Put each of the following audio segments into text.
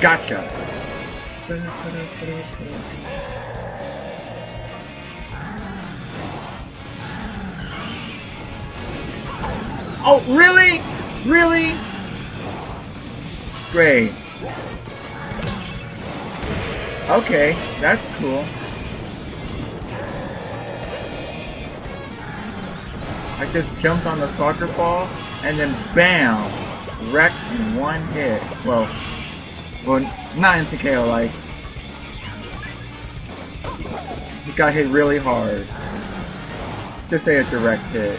Gotcha. Oh, really? Really? Great. Okay, that's cool. I just jumped on the soccer ball and then bam! Wrecked in one hit. Well, not into KO, like. He got hit really hard. Just say a direct hit.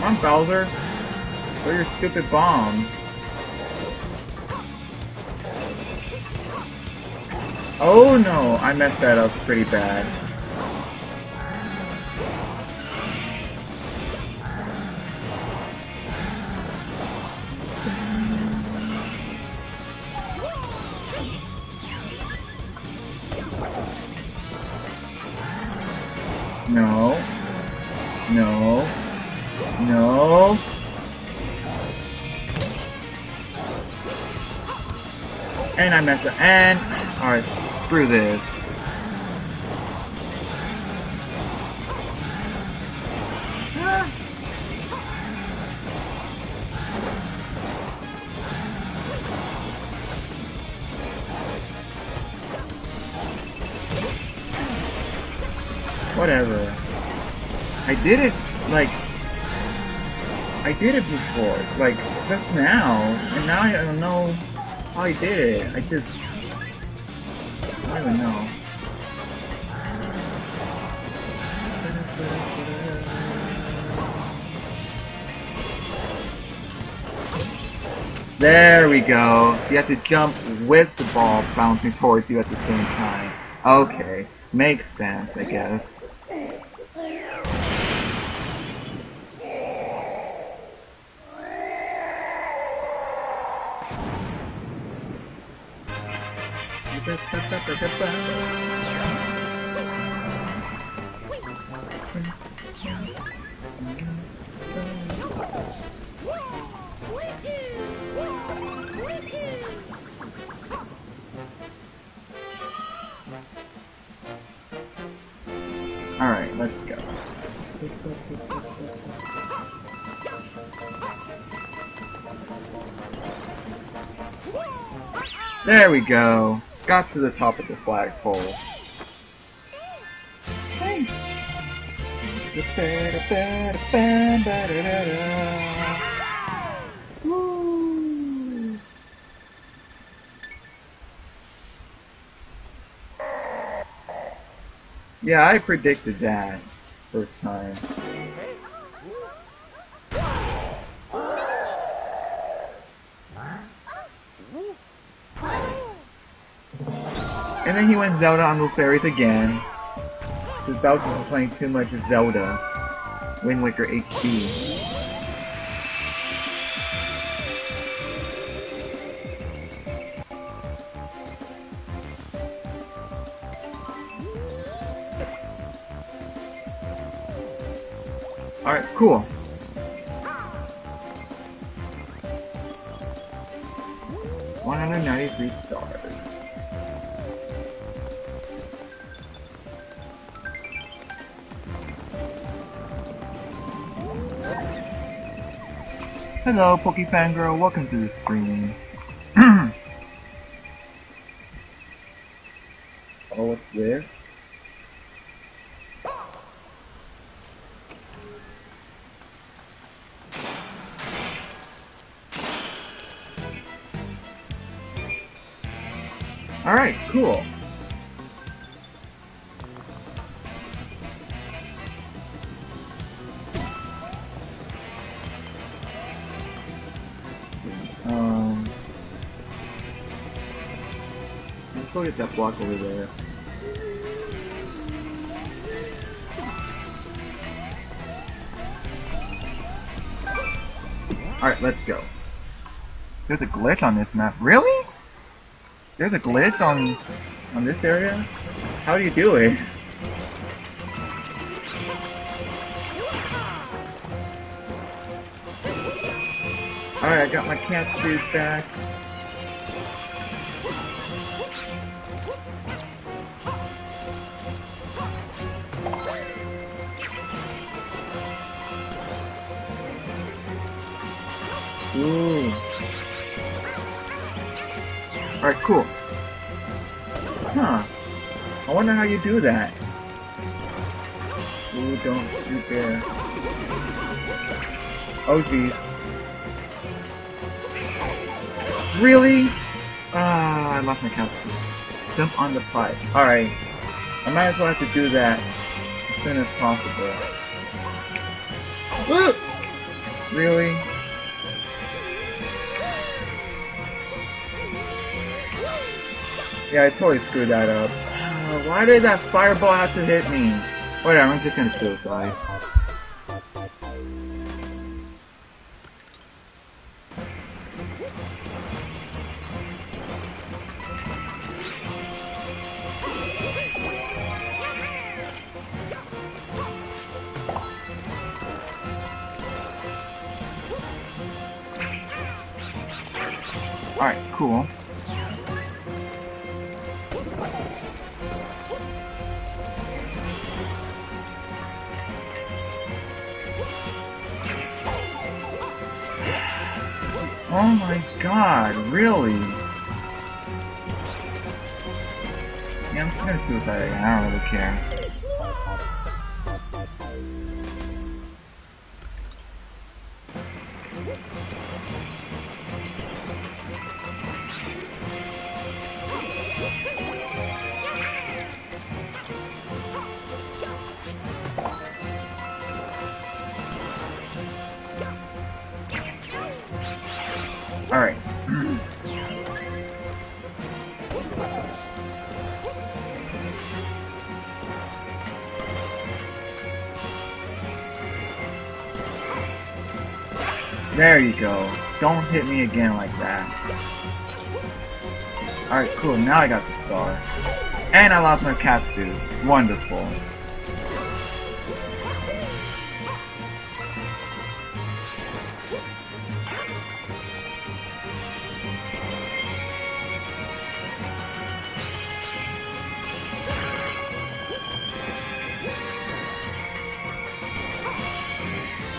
Come on, Bowser. Throw your stupid bomb. Oh no, I messed that up pretty bad. No. No. No. And I messed up. And alright. Through this. Whatever. I did it before. Like, just now. And now I don't know how I did it. I don't know. There we go. You have to jump with the ball bouncing towards you at the same time. Okay. Makes sense, I guess. Alright, let's go. There we go. Got to the top of the flagpole. Hey. Woo. Yeah, I predicted that first time. And then he went Zelda on those fairies again. Because Bowser was playing too much Zelda. Wind Waker HD. Alright, cool. Hello, Pokefangirl. Welcome to the screen. Oh, what's this? All right, cool. Let's go get that block over there. Alright, let's go. There's a glitch on this map. Really? There's a glitch on this area? How do you do it? Alright, I got my cat food back. Ooh. Alright, cool. Huh. I wonder how you do that. Ooh, don't shoot there. Oh, geez. Really? Ah, I lost my count. Jump on the pipe. Alright. I might as well have to do that as soon as possible. Woo! Really? Yeah, I totally screwed that up. Why did that fireball have to hit me? Whatever, I'm just gonna suicide. Alright, cool. Oh my god, really? Yeah, I'm just gonna suicide again, I don't really care. Alright. There you go. Don't hit me again like that. Alright, cool. Now I got the star. And I lost my Katsu. Wonderful.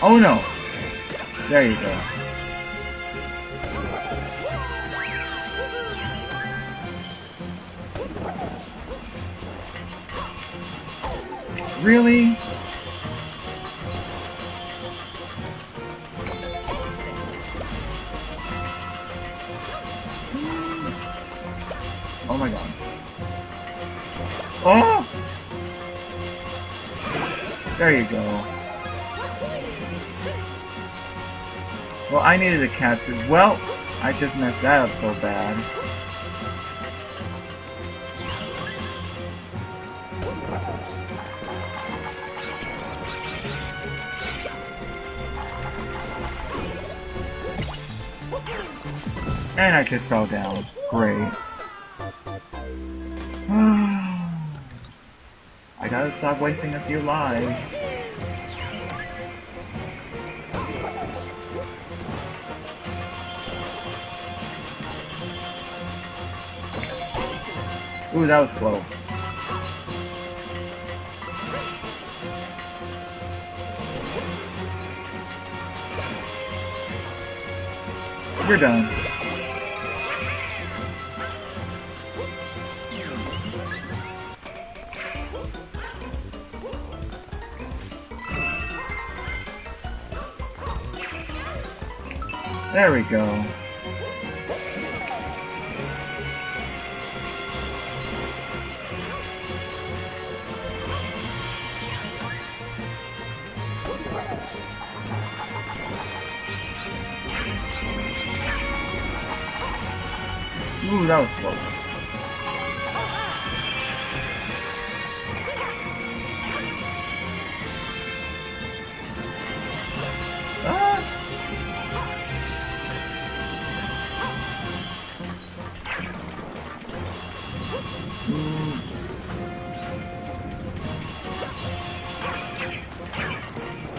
Oh no! There you go. Really? Oh my god. Oh! There you go. Well, I needed a cat food. Well, I just messed that up so bad. And I just fell down. Great. I gotta stop wasting a few lives. Ooh, that was slow. You're done. There we go. Ooh, that was close. Ah!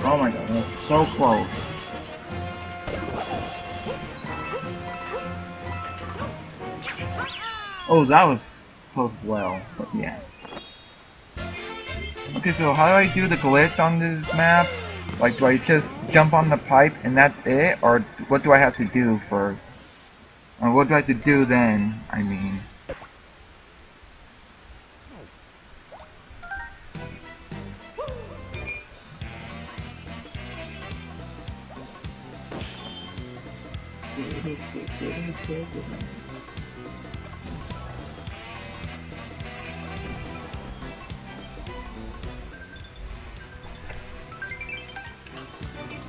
Oh my god, that was so close. Oh, that was close as well, but yeah. Okay, so how do I do the glitch on this map? Like, do I just jump on the pipe and that's it? Or what do I have to do first? Or what do I have to do then, I mean?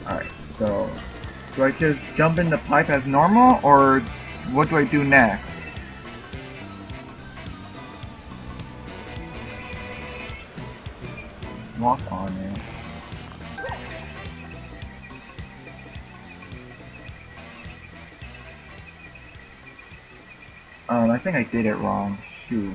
Alright, so do I just jump in the pipe as normal, or what do I do next? Walk on it. I think I did it wrong. Shoot.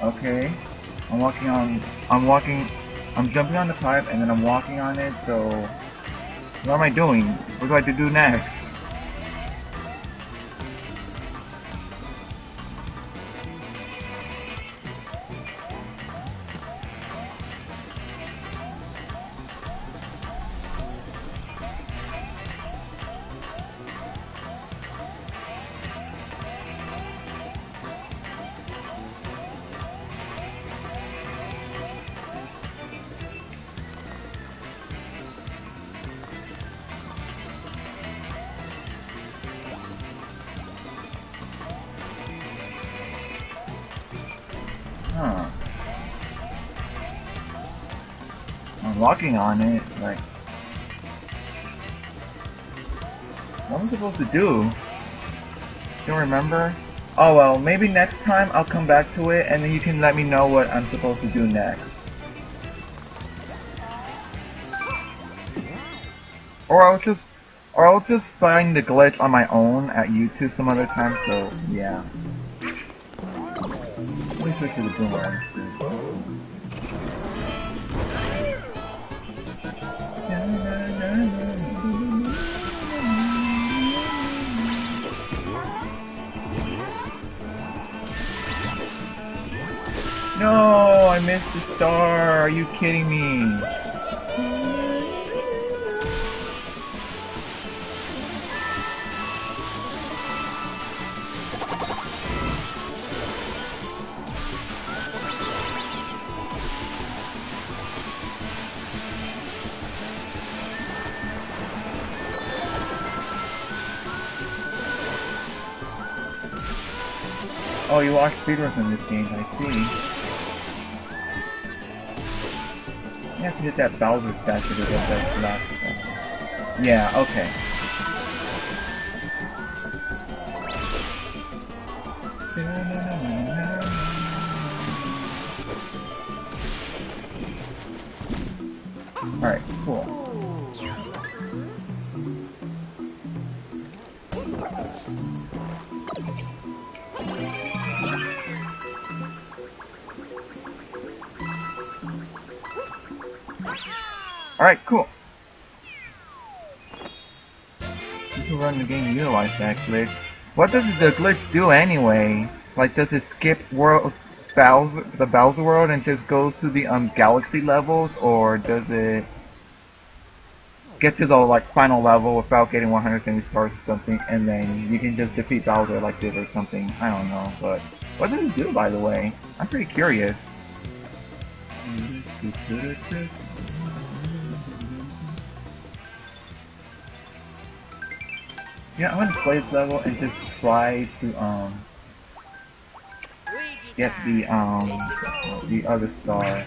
Okay, I'm jumping on the pipe and then I'm walking on it, so what am I doing? What do I have to do next? Huh. I'm walking on it, like... what am I supposed to do? Don't remember? Oh well, maybe next time I'll come back to it and then you can let me know what I'm supposed to do next. Or I'll just find the glitch on my own at YouTube some other time, so yeah. Let me switch to the boomerang. No, I missed the star. Are you kidding me? Oh, you watch speedruns in this game, I see. You have to hit that Bowser statue to get that last one. Yeah, okay. Alright, cool. Alright, cool. You can run the game utilize that glitch. What does the glitch do anyway? Like, does it skip world Bowser, the Bowser world, and just goes to the galaxy levels, or does it get to the like final level without getting 170 stars or something, and then you can just defeat Bowser like this or something? I don't know, but what does it do, by the way? I'm pretty curious. Yeah, I'm gonna play this level and just try to get the other star.